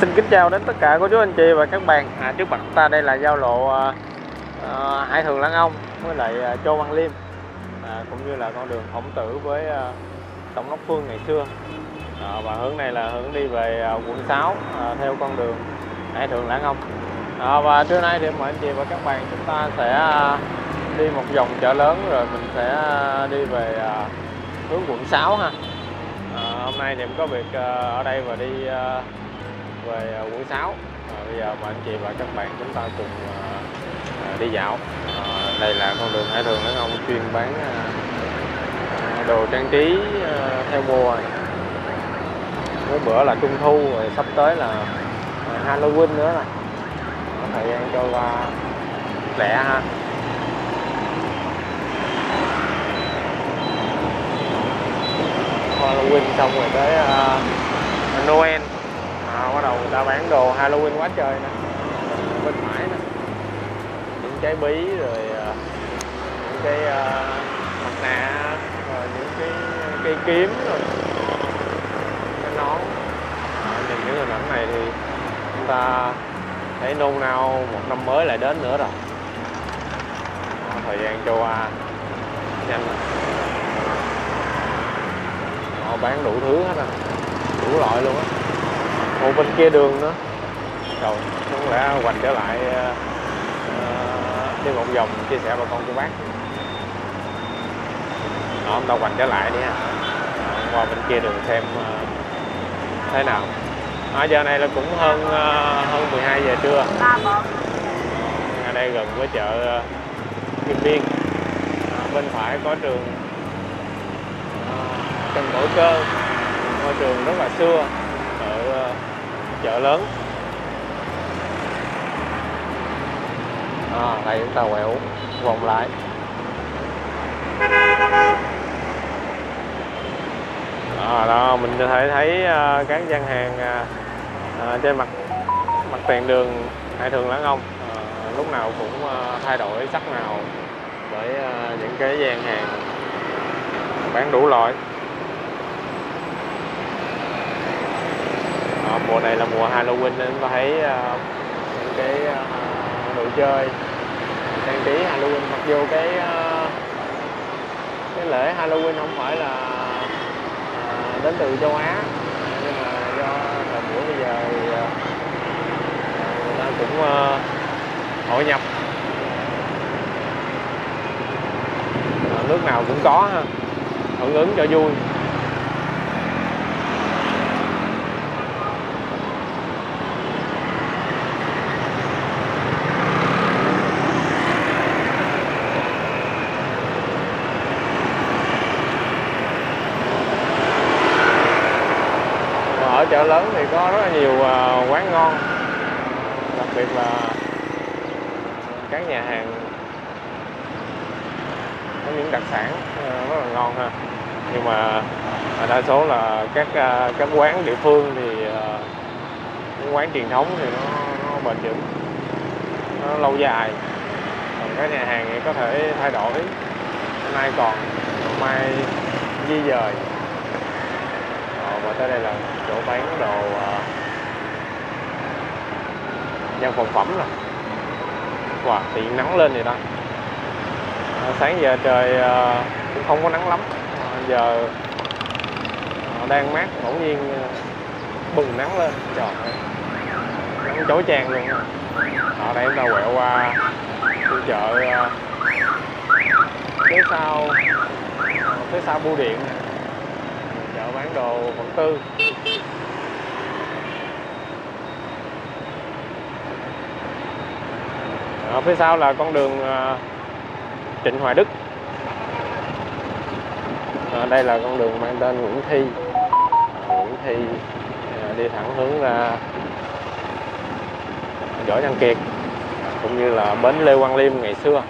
Xin kính chào đến tất cả cô chú anh chị và các bạn. Trước mặt chúng ta đây là giao lộ Hải Thượng Lãn Ông với lại Châu Văn Liêm, cũng như là con đường Phụng Tử với Tổng Đốc Phương ngày xưa. Và hướng này là hướng đi về quận 6 theo con đường Hải Thượng Lãn Ông. Và trưa nay thì mời anh chị và các bạn chúng ta sẽ đi một vòng chợ lớn rồi mình sẽ đi về hướng quận 6 ha. Hôm nay thì em có việc ở đây và đi về quận 6. Bây giờ mời anh chị và các bạn chúng ta cùng đi dạo. Đây là con đường Hải Thượng Lãn Ông chuyên bán đồ trang trí theo mùa. Mỗi bữa là Trung Thu rồi sắp tới là Halloween nữa này. Có thời gian cho qua lẹ ha. Halloween xong rồi tới Noel, bắt đầu người ta bán đồ Halloween quá trời nè. Bên phải nè, những trái bí rồi những cái mặt nạ rồi những cái cây kiếm rồi cái nón. Nhìn những hình ảnh này thì chúng ta thấy nôn nao một năm mới lại đến nữa rồi. Thời gian trôi qua nhanh rồi. Họ bán đủ thứ hết à, đủ loại luôn á. Ô bên kia đường nữa. Trời, không lẽ hoành trở lại đi một vòng chia sẻ bà con cô bác. Nó không đâu hoành trở lại đi ha. Qua bên kia đường xem thế nào. Giờ này là cũng hơn 12 giờ trưa. Ở đây gần với chợ Kim Biên. Bên phải có trường Trần Đổi Cơ, ngôi trường rất là xưa ở chợ lớn. Đây chúng ta quẹo vòng lại. Đó mình có thể thấy các gian hàng trên mặt tiền đường Hải Thượng Lãn Ông lúc nào cũng thay đổi sắc màu bởi những cái gian hàng bán đủ loại. Mùa này là mùa Halloween nên ta thấy những cái đồ chơi trang trí Halloween, mặc dù cái lễ Halloween không phải là đến từ châu Á, nhưng mà do thời buổi bây giờ thì người ta cũng hội nhập, nước nào cũng có ha, hưởng ứng cho vui. Chợ lớn thì có rất là nhiều quán ngon, đặc biệt là các nhà hàng có những đặc sản rất là ngon ha. Nhưng mà đa số là các quán địa phương thì những quán truyền thống thì nó bền vững, nó lâu dài. Còn các nhà hàng thì có thể thay đổi, hôm nay còn, mai di dời. Và tới đây là chỗ bán đồ nhân vật phẩm nè. Wow, thì nắng lên vậy đó. Sáng giờ trời cũng không có nắng lắm. Giờ đang mát, bỗng nhiên bừng nắng lên. Trời ơi, nắng chói chang luôn. Ở đây chúng ta quẹo qua khu chợ phía sau bưu điện, bán đồ vật tư. Ở phía sau là con đường Trịnh Hoài Đức. Đây là con đường mang tên Nguyễn Thi. Đi thẳng hướng ra Võ Văn Kiệt cũng như là bến Lê Quang Liêm ngày xưa.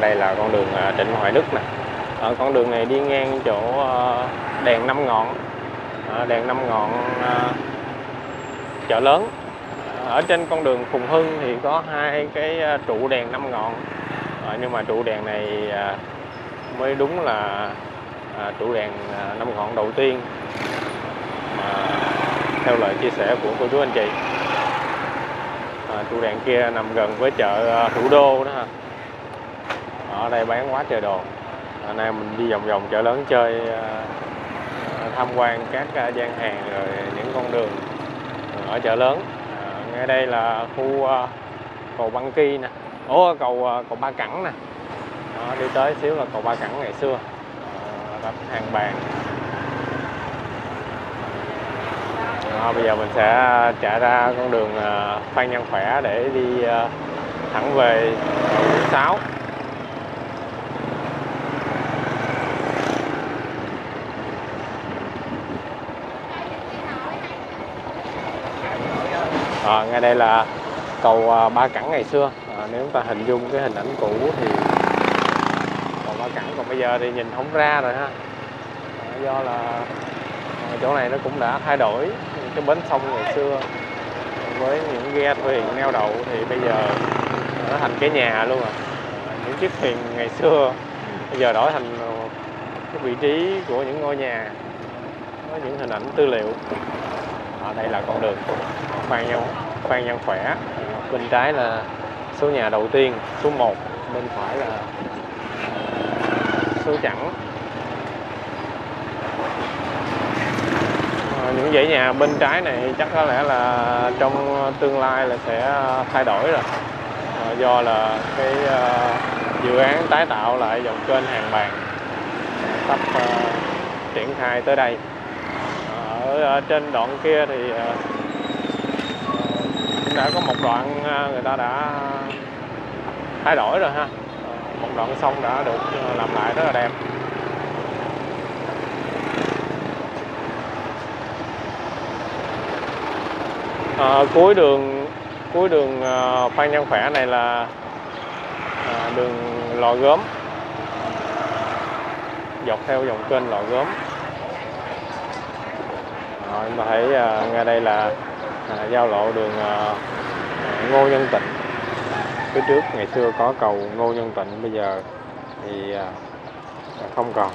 Đây là con đường Trịnh Hoài Đức nè. Con đường này đi ngang chỗ đèn 5 ngọn, chợ lớn. Ở trên con đường Phùng Hưng thì có hai cái trụ đèn 5 ngọn, nhưng mà trụ đèn này mới đúng là trụ đèn 5 ngọn đầu tiên theo lời chia sẻ của cô chú anh chị. Trụ đèn kia nằm gần với chợ Thủ Đô đó ha. Ở đây bán quá trời đồ. Hôm nay mình đi vòng vòng chợ lớn chơi, tham quan các gian hàng rồi những con đường ở chợ lớn. Ngay đây là khu cầu Băng Ki nè, cầu Ba Cẳng nè. Đi tới xíu là cầu Ba Cẳng ngày xưa, đặt hàng bàn. Bây giờ mình sẽ chạy ra con đường Phan Văn Khỏe để đi thẳng về quận 6. Ngay đây là cầu Ba Cẳng ngày xưa. Nếu chúng ta hình dung cái hình ảnh cũ thì cầu Ba Cẳng, còn bây giờ thì nhìn không ra rồi ha. Do là chỗ này nó cũng đã thay đổi. Cái bến sông ngày xưa với những ghe thuyền neo đậu thì bây giờ nó thành cái nhà luôn rồi. Những chiếc thuyền ngày xưa bây giờ đổi thành cái vị trí của những ngôi nhà. Có những hình ảnh tư liệu. Đây là con đường Phan Văn Khỏe. Bên trái là số nhà đầu tiên, số 1. Bên phải là số chẵn. Những dãy nhà bên trái này chắc có lẽ là trong tương lai là sẽ thay đổi rồi. Do là cái dự án tái tạo lại dòng kênh hàng bàn sắp triển khai tới đây. Ở trên đoạn kia thì đã có một đoạn người ta đã thay đổi rồi ha. Một đoạn sông đã được làm lại rất là đẹp. Cuối đường Phan Văn Khỏe này là đường Lò Gớm, dọc theo dòng kênh Lò Gớm. Chúng ta thấy ngay đây là giao lộ đường Ngô Nhân Tịnh. Phía trước ngày xưa có cầu Ngô Nhân Tịnh, bây giờ thì không còn.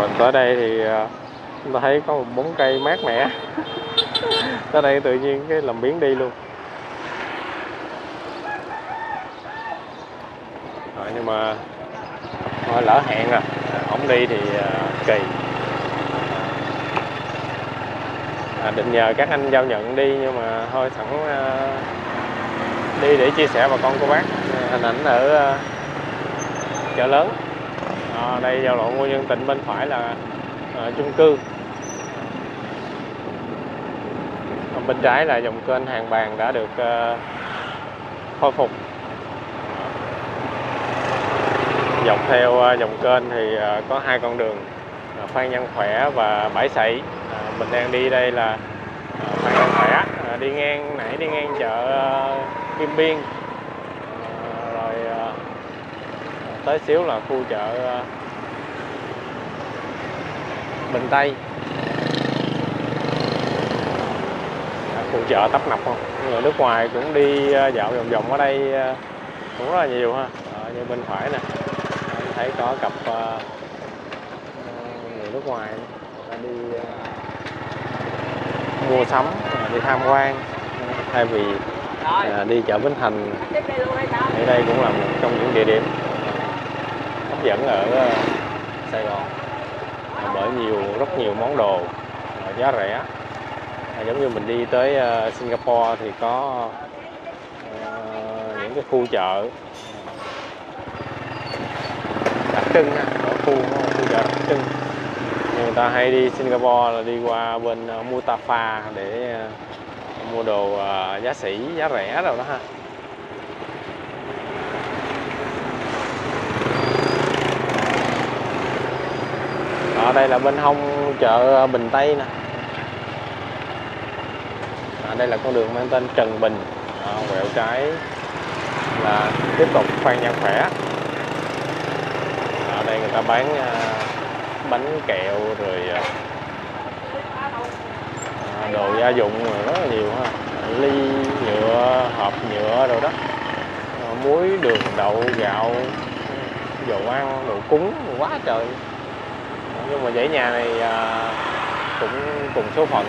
Mình tới đây thì chúng ta thấy có một bóng cây mát mẻ. Tới đây tự nhiên cái làm biến đi luôn. Nhưng mà lỡ hẹn rồi, không đi thì kỳ. Định nhờ các anh giao nhận đi, nhưng mà thôi sẵn đi để chia sẻ bà con cô bác hình ảnh ở chợ lớn. Đây giao lộ Ngô Nhân Tịnh, bên phải là chung cư. Bên trái là dòng kênh hàng bàn đã được khôi phục. Dọc theo dòng kênh thì có hai con đường Phan Văn Khỏe và Bãi Sậy. Mình đang đi đây là Phan Văn Khỏe, đi ngang chợ Kim Biên, rồi tới xíu là khu chợ Bình Tây. Khu chợ tấp nập không? Người nước ngoài cũng đi dạo vòng vòng ở đây cũng rất là nhiều ha. Như bên phải nè, thấy có cặp người nước ngoài đi mua sắm, đi tham quan thay vì đi chợ Bến Thành. Ở đây cũng là một trong những địa điểm hấp dẫn ở Sài Gòn, bởi rất nhiều món đồ giá rẻ. Giống như mình đi tới Singapore thì có những cái khu chợ trưng, khu chợ đặc trưng. Người ta hay đi Singapore là đi qua bên Mutafa để mua đồ giá rẻ rồi đó ha. Ở đây là bên hông chợ Bình Tây nè. Đây là con đường mang tên Trần Bình. Quẹo trái là tiếp tục Phan Văn Khỏe. ở đây người ta bán bánh kẹo rồi đồ gia dụng rất là nhiều ha, ly nhựa, hộp nhựa đồ đó, muối, đường, đậu, gạo, dầu ăn, đồ cúng quá trời. Nhưng mà dãy nhà này cũng cùng số phận.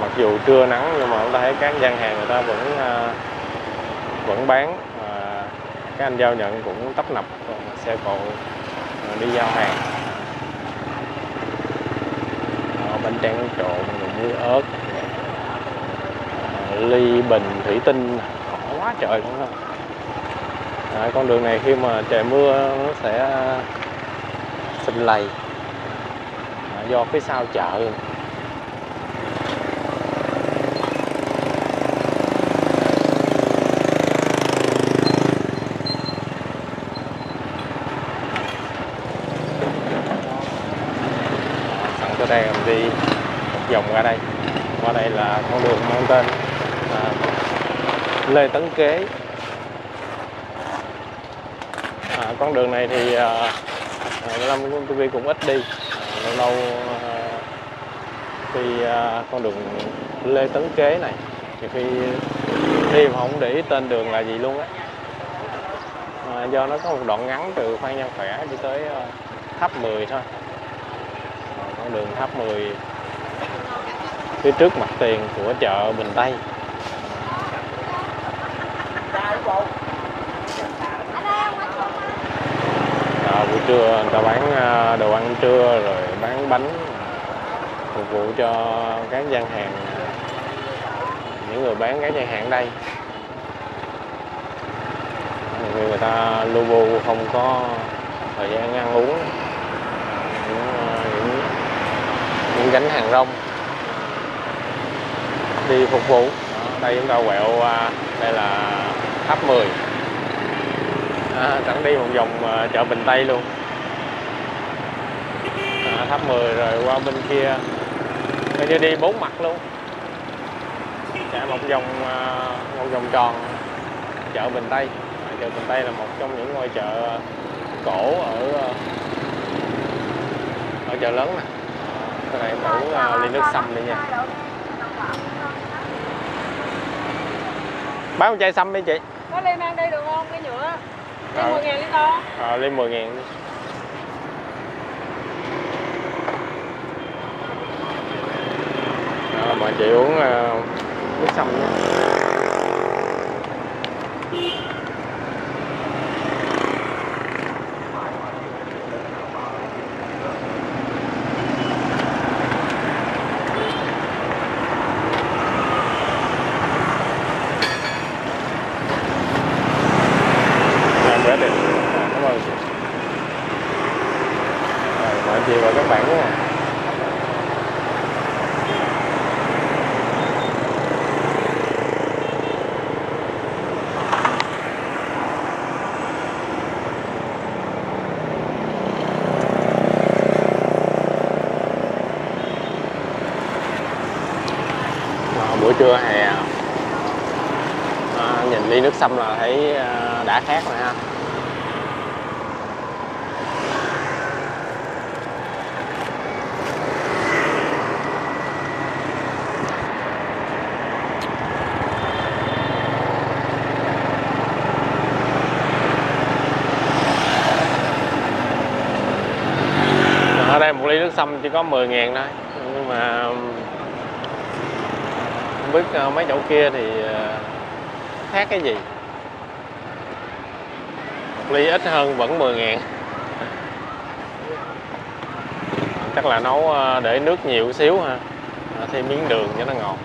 Mặc dù trưa nắng nhưng mà chúng ta thấy các gian hàng người ta vẫn bán, và các anh giao nhận cũng tấp nập xe cộ đi giao hàng. Bánh tráng trộn, muối ớt, ly bình thủy tinh, quá trời luôn đó. Con đường này khi mà trời mưa nó sẽ xịt lầy do phía sau chợ. Đây mình đi vòng ra đây, qua đây là con đường mang tên Lê Tấn Kế. Con đường này thì năm TV cũng ít đi, lâu lâu thì con đường Lê Tấn Kế này thì khi đi mà không để ý tên đường là gì luôn á, do nó có một đoạn ngắn từ Phan Văn Khỏe đi tới Tháp 10 thôi. Con đường Tháp 10 phía trước mặt tiền của chợ Bình Tây. Buổi trưa người ta bán đồ ăn trưa rồi bán bánh phục vụ cho các gian hàng, những người bán các gian hàng đây. Người ta lu bu không có thời gian ăn uống, những gánh hàng rong đi phục vụ. Đây chúng ta quẹo, đây là Tháp 10, sẵn đi một vòng chợ Bình Tây luôn. Tháp 10 rồi qua bên kia, bây giờ đi bốn mặt luôn, chạy một vòng tròn chợ Bình Tây. Chợ Bình Tây là một trong những ngôi chợ cổ ở Chợ Lớn này. Cái này cũng ly nước sâm đi nha, bán một chai sâm đi chị. Có ly mang đi được không? Cái nhựa ly 10.000 đi to. Ly 10.000 đi. Mời chị uống nước sâm nha. Trưa hè nhìn ly nước sâm là thấy đã khác rồi ha. Ở đây một ly nước sâm chỉ có 10.000 thôi, nhưng mà biết mấy chỗ kia thì khác cái gì. Một ly ít hơn vẫn 10.000. Chắc là nấu để nước nhiều xíu ha, thêm miếng đường cho nó ngọt.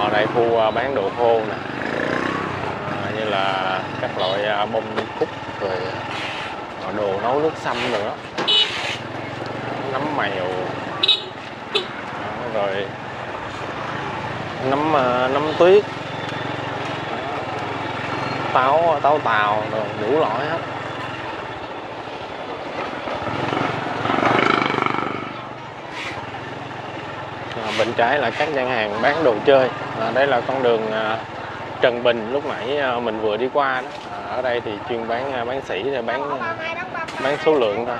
Ở đây khu bán đồ khô nè, như là các loại bông cúc rồi đồ nấu nước sâm rồi đó, nấm mèo rồi nấm tuyết, táo tàu rồi đủ loại hết. bên trái là các gian hàng bán đồ chơi. Đây là con đường Trần Bình lúc nãy mình vừa đi qua đó. Ở đây thì chuyên bán sỉ, bán số lượng thôi.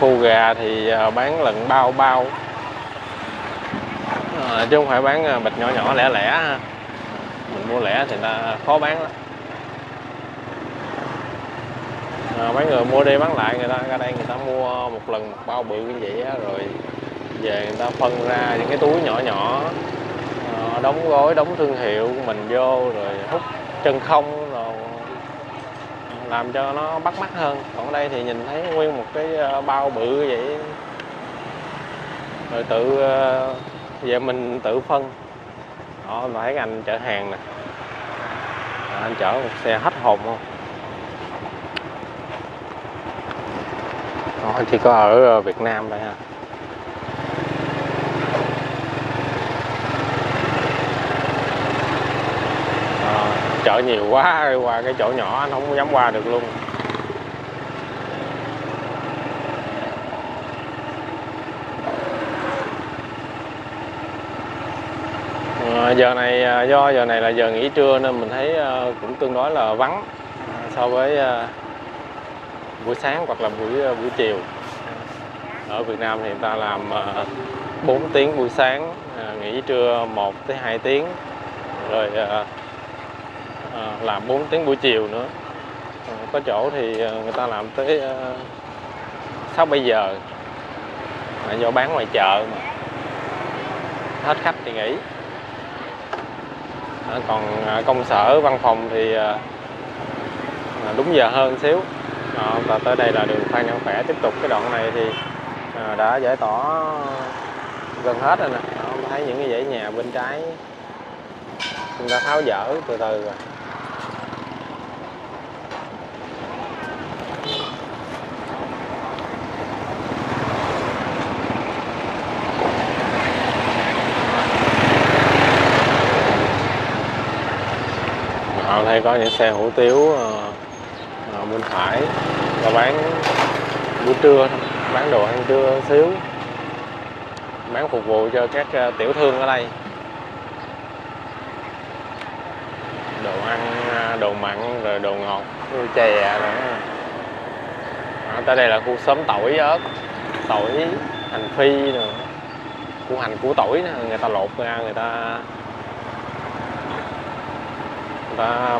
Khu gà thì bán lận bao chứ không phải bán bịch nhỏ lẻ ha. Mình mua lẻ thì là khó bán lắm. Mấy người mua đi bán lại, người ta ra đây người ta mua một lần một bao bự như vậy á, rồi về người ta phân ra những cái túi nhỏ đóng gói, đóng thương hiệu của mình vô rồi hút chân không rồi làm cho nó bắt mắt hơn. Còn ở đây thì nhìn thấy nguyên một cái bao bự như vậy rồi tự về mình tự phân. Đó, thấy anh chở hàng nè, anh chở một xe hết hồn không. Đó, chỉ có ở Việt Nam đây ha. Chợ nhiều quá, qua cái chỗ nhỏ anh không dám qua được luôn. Giờ này, do giờ này là giờ nghỉ trưa nên mình thấy cũng tương đối là vắng so với buổi sáng hoặc là buổi chiều. Ở Việt Nam thì người ta làm 4 tiếng buổi sáng, nghỉ trưa 1 tới 2 tiếng rồi làm 4 tiếng buổi chiều nữa. Có chỗ thì người ta làm tới 6-7 giờ. Do bán ngoài chợ mà hết khách thì nghỉ. Còn công sở, văn phòng thì đúng giờ hơn xíu. Và tới đây là đường Phan Văn Khỏe. Tiếp tục cái đoạn này thì đã giải tỏa gần hết rồi nè. Thấy những cái dãy nhà bên trái người ta tháo dỡ từ từ rồi. Ở đây có những xe hủ tiếu bên phải là bán buổi trưa, bán đồ ăn trưa xíu, bán phục vụ cho các tiểu thương ở đây. Đồ ăn, đồ mặn rồi đồ ngọt, đồ chè rồi. Tới đây là khu xóm tỏi ớt, tỏi hành phi rồi, củ hành củ tỏi nữa. Người ta lột ra người ta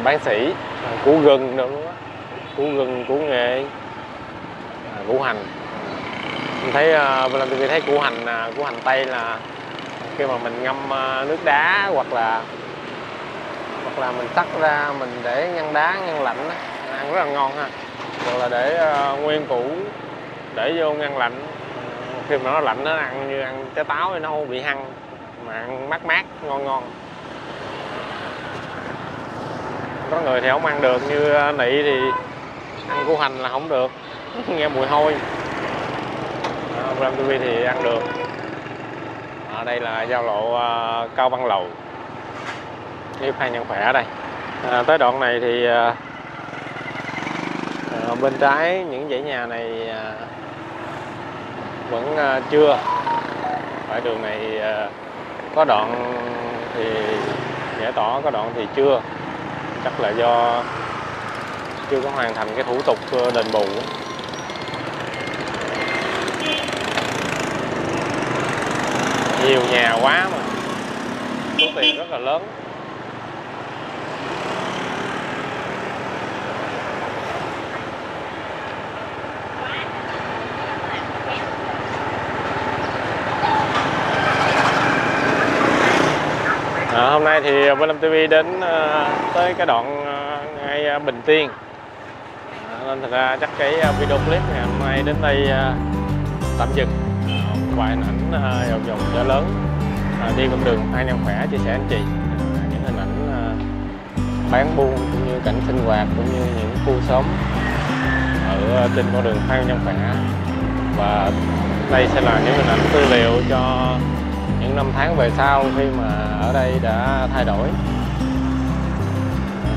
bán sỉ, củ gừng đâu đó. Củ gừng, củ nghệ, củ hành. Mình thấy Vinh Lam TV thấy củ hành tây là khi mà mình ngâm nước đá hoặc là mình tắt ra mình để ngăn đá ngăn lạnh đó. Ăn rất là ngon ha. Hoặc là để nguyên củ để vô ngăn lạnh, khi mà nó lạnh nó ăn như ăn trái táo thì nó không bị hăng mà ăn mát ngon. Có người thì không ăn được, như Nị thì ăn củ hành là không được nghe mùi hôi. Vinh Lam TV thì ăn được. Ở đây là giao lộ Cao Văn Lầu, như Phan Văn Khỏe đây. Tới đoạn này thì bên trái những dãy nhà này vẫn chưa. Ở đường này có đoạn thì giải tỏa, có đoạn thì chưa. Chắc là do chưa có hoàn thành cái thủ tục đền bù. Nhiều nhà quá mà số tiền rất là lớn. Hôm nay thì Vinh Lam TV đến tới cái đoạn ngay Bình Tiên, nên thật ra chắc cái video clip ngày hôm nay đến đây tạm dừng. Một vài hình ảnh vòng vòng Chợ Lớn, đi con đường Phan Văn Khỏe chia sẻ anh chị những hình ảnh bán buôn cũng như cảnh sinh hoạt cũng như những khu xóm ở trên con đường Phan Văn Khỏe. Và đây sẽ là những hình ảnh tư liệu cho những năm tháng về sau khi mà ở đây đã thay đổi.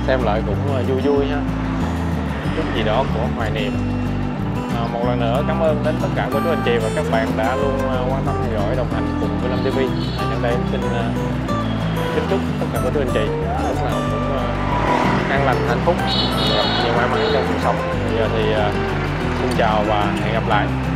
Xem lại cũng vui vui ha, chút gì đó của hoài niệm. Một lần nữa cảm ơn đến tất cả cô chú anh chị và các bạn đã luôn quan tâm theo dõi, đồng hành cùng Vinh Lam TV. Ở trong đây xin kính chúc tất cả cô chú anh chị lúc nào cũng an lành, hạnh phúc, nhiều may mắn trong cuộc sống. Bây giờ thì xin chào và hẹn gặp lại.